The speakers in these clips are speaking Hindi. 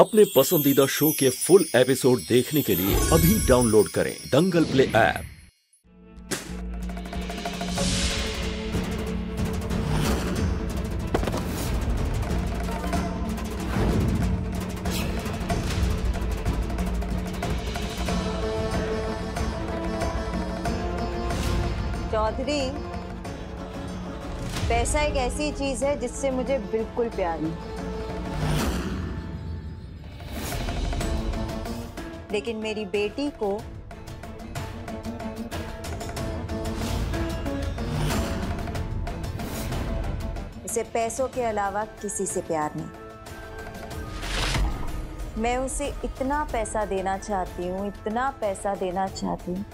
अपने पसंदीदा शो के फुल एपिसोड देखने के लिए अभी डाउनलोड करें दंगल प्ले ऐप। चौधरी, पैसा एक ऐसी चीज है जिससे मुझे बिल्कुल प्यार नहीं, लेकिन मेरी बेटी को उसे पैसों के अलावा किसी से प्यार नहीं। मैं उसे इतना पैसा देना चाहती हूँ, इतना पैसा देना चाहती हूँ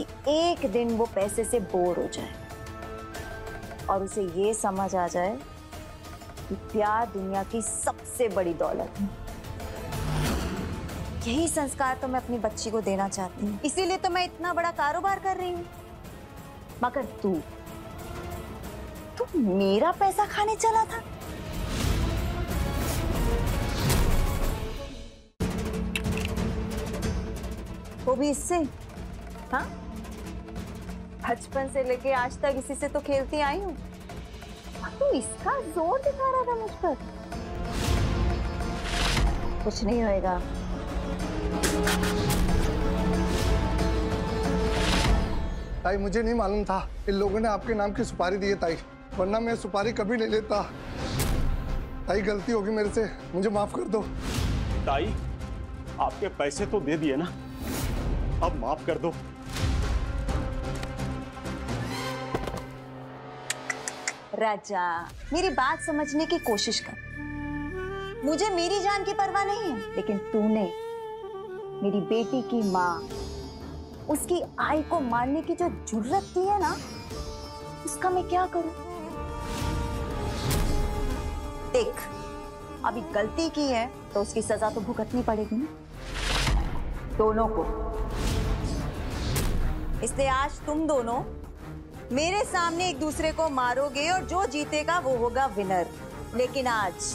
कि एक दिन वो पैसे से बोर हो जाए और उसे ये समझ आ जाए कि प्यार दुनिया की सबसे बड़ी दौलत है। यही संस्कार तो मैं अपनी बच्ची को देना चाहती हूँ, इसीलिए तो मैं इतना बड़ा कारोबार कर रही हूँ। मगर तू मेरा पैसा खाने चला था। वो भी इससे, हाँ, बचपन से लेके आज तक इसी से तो खेलती आई हूँ। तू इसका जोर दिखा रहा था मुझ पर। कुछ नहीं होएगा। ताई, मुझे नहीं मालूम था इन लोगों ने आपके नाम की सुपारी दी है ताई, वरना मैं सुपारी कभी ले लेता। ताई, गलती होगी मेरे से, मुझे माफ कर दो। ताई, आपके पैसे तो दे दिए ना, अब माफ कर दो। राजा, मेरी बात समझने की कोशिश कर। मुझे मेरी जान की परवाह नहीं है, लेकिन तूने मेरी बेटी की माँ, उसकी आई को मारने की जो जुर्रत दी है ना, उसका मैं क्या करूं? देख, अभी गलती की है तो उसकी सजा तो भुगतनी पड़ेगी ना, दोनों को। इसलिए आज तुम दोनों मेरे सामने एक दूसरे को मारोगे और जो जीतेगा वो होगा विनर। लेकिन आज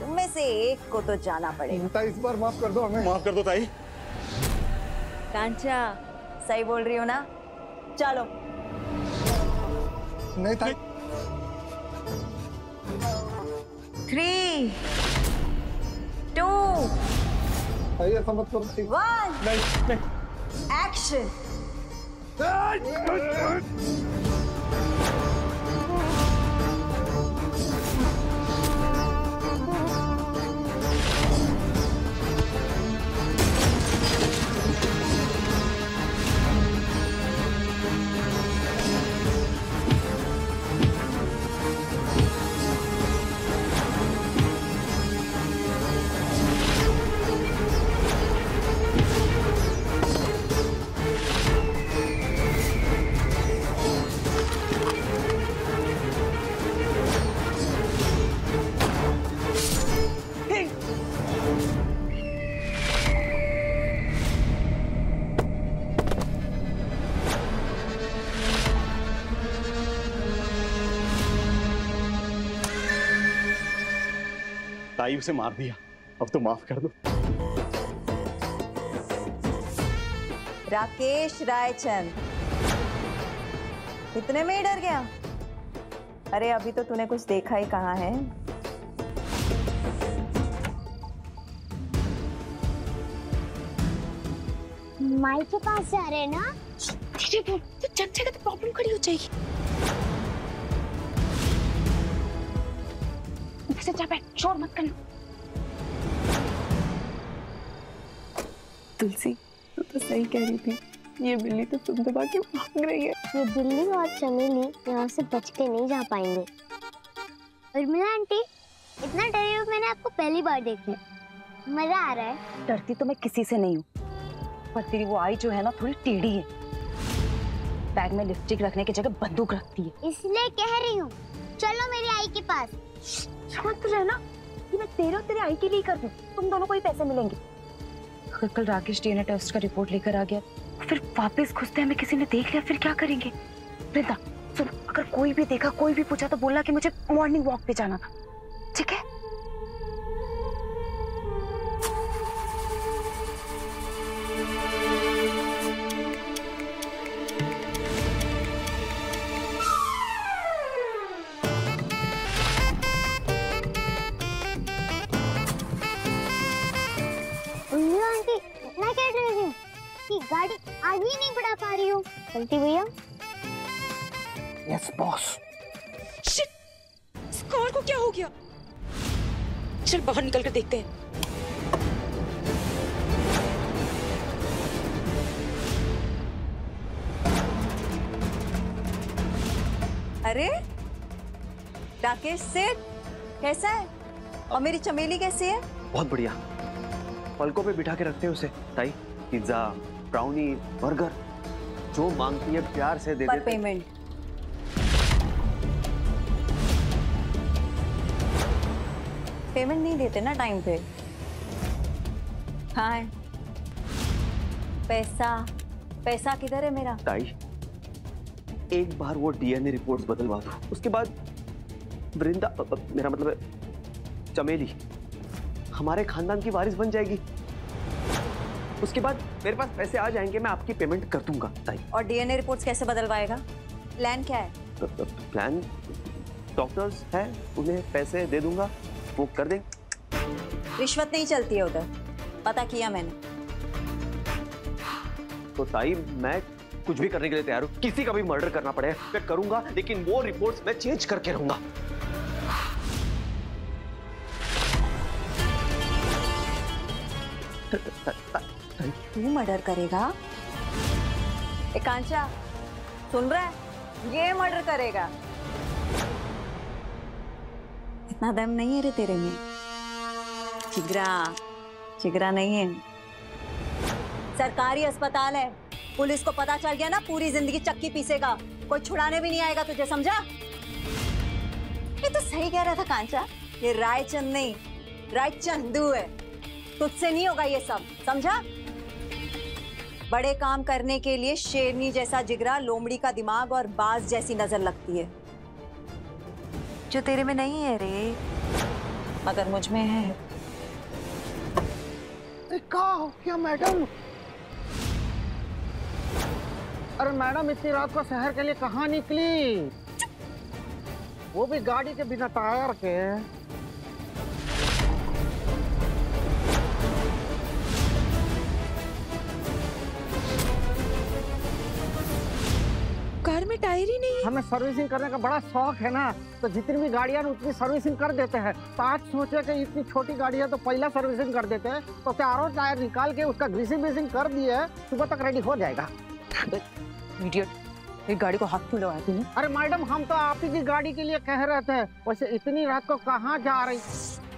तुम में से एक को तो जाना पड़ेगा। ताई, इस बार माफ कर दो हमें। माफ कर दो ताई। कांचा, सही बोल रही हो ना? चलो। नहीं ताई। 3, 2, ताई ऐसा मत करो ताई। 1, नहीं, एक्शन। ताई, उसे मार दिया, अब तो माफ कर दो। राकेश रायचंद, इतने में ही डर गया? अरे अभी तो तूने कुछ देखा ही कहाँ है। माई के पास जा रहे ना, धीरे बोल, तो चट जाएगा तो प्रॉब्लम खड़ी हो जाएगी। शोर मत करना। तुलसी, तू तो सही कह रही थी, ये बिल्ली तो तुम दबा के भाग रही है। ये बिल्ली और चमेली यहाँ से बच के नहीं जा पाएंगे। उर्मिला आंटी, इतना डरे हुए मैंने आपको पहली बार देखा, मजा आ रहा है। डरती तो मैं किसी से नहीं हूँ, पर तेरी वो आई जो है ना, थोड़ी टेढ़ी है। बैग में लिपस्टिक रखने की जगह बंदूक रखती है, इसलिए कह रही हूँ। चलो मेरी आई के पास। शांत रहना, कि मैं तेरे और तेरे आई के लिए कर दूं, तुम दोनों को ही पैसे मिलेंगे। अगर कल राकेश डीएनए टेस्ट का रिपोर्ट लेकर आ गया, फिर वापस घुसते हमें किसी ने देख लिया, फिर क्या करेंगे? वृंदा सुन, अगर कोई भी देखा, कोई भी पूछा तो बोलना कि मुझे मॉर्निंग वॉक पे जाना था, ठीक है? आगे नहीं बढ़ा पा रही हो। चलती भैया। Yes boss. शिट, स्कॉर को क्या हो गया? चल बाहर निकल कर देखते हैं। अरे राकेश सेठ कैसा है और मेरी चमेली कैसी है? बहुत बढ़िया। पलकों पे बिठा के रखते हैं उसे। ताई पिज्जा, ब्राउनी, बर्गर जो मांगती है प्यार से दे देते हैं। पर पेमेंट। पेमेंट नहीं देते ना टाइम पे। हाँ पैसा पैसा किधर है मेरा? ताई एक बार वो डीएनए रिपोर्ट्स बदलवा दो, उसके बाद वृंदा मेरा मतलब है चमेली हमारे खानदान की वारिस बन जाएगी। उसके बाद मेरे पास पैसे आ जाएंगे, मैं आपकी पेमेंट कर दूंगा। और डीएनए रिपोर्ट्स कैसे बदलवाएगा? प्लान क्या है? प्लान डॉक्टर्स है, उन्हें पैसे दे दूंगा, वो कर दें। रिश्वत नहीं चलती है उधर, पता किया मैंने। तो ताई मैं कुछ भी करने के लिए तैयार हूँ, किसी का भी मर्डर करना पड़े मैं करूंगा, लेकिन वो रिपोर्ट्स मैं चेंज करके रहूंगा। तू मर्डर करेगा? एकांशा सुन रहा है, ये मर्डर करेगा। इतना दम नहीं है रे तेरे में, चिगरा चिगरा नहीं है। सरकारी अस्पताल है, पुलिस को पता चल गया ना पूरी जिंदगी चक्की पीसेगा, कोई छुड़ाने भी नहीं आएगा तुझे, समझा? ये तो सही कह रहा था कांचा, ये रायचंद नहीं रायचंदू है, तुझसे नहीं होगा ये सब, समझा? बड़े काम करने के लिए शेरनी जैसा जिगरा, लोमड़ी का दिमाग और बाज जैसी नजर लगती है, जो तेरे में नहीं है रे, मगर मुझ में है। क्या हो गया मैडम? अरे मैडम इतनी रात को शहर के लिए कहाँ निकली? वो भी गाड़ी के बिना टायर के। कार में टायर ही नहीं। हमें सर्विसिंग करने का बड़ा शौक है ना, तो जितनी भी गाड़ियां उतनी सर्विसिंग कर देते हैं। तो आज सोचे कि इतनी छोटी गाड़ी है तो पहला सर्विसिंग कर देते हैं, तो चारों टायर निकाल के उसका ग्रीसिंग व्रीसिंग कर दिए, सुबह तक रेडी हो जाएगा। इडियट, गाड़ी को हाथ क्यों लगाया तूने? अरे मैडम हम तो आप ही की गाड़ी के लिए कह रहे थे, वैसे इतनी रात को कहाँ जा रही?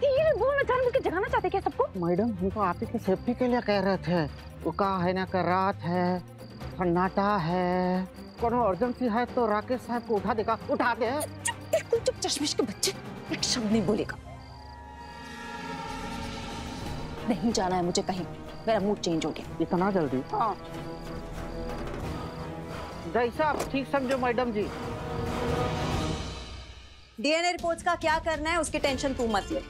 ये वो के जगाना चाहते क्या सबको? मैडम हम तो आप ही की सेफ्टी के लिए कह रहे थे। वो कहा है ना कि रात है, सन्नाटा है, कोनो अर्जेंसी है तो राकेश साहब को उठा देगा, उठा दे। बिल्कुल चुप, चश्मिश के बच्चे, एक शब्द नहीं बोलेगा। नहीं जाना है मुझे कहीं, मेरा मूड चेंज हो गया। इतना जल्दी? हाँ भाई साहब ठीक समझो मैडम जी। डीएनए रिपोर्ट्स का क्या करना है उसकी टेंशन तू मत ले,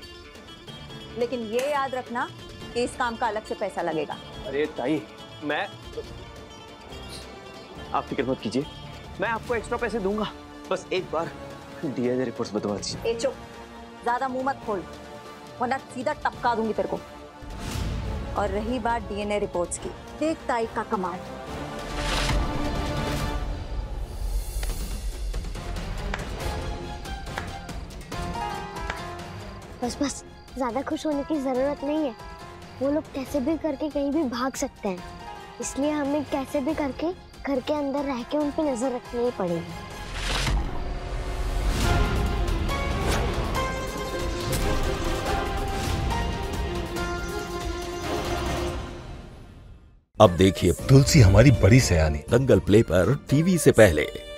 लेकिन ये याद रखना कि इस काम का अलग से पैसा लगेगा। अरे ताई मैं, आप फिक्र मत कीजिए, मैं आपको एक्स्ट्रा पैसे दूंगा, बस एक बार डीएनए रिपोर्ट्स बदलवा दीजिए। एचओ ज्यादा मुंह मत खोल, वरना सीधा टपका दूंगी तेरे को। और रही बात डीएनए रिपोर्ट्स की, देख ताई का कमाल, बस बस ज्यादा खुश होने की जरूरत नहीं है। वो लोग कैसे भी करके कहीं भी भाग सकते हैं, इसलिए हमें कैसे भी करके घर के अंदर रह के उन पे नजर रखनी ही पड़ेगी। अब देखिए तुलसी हमारी बड़ी सयानी, दंगल प्ले पर टीवी से पहले।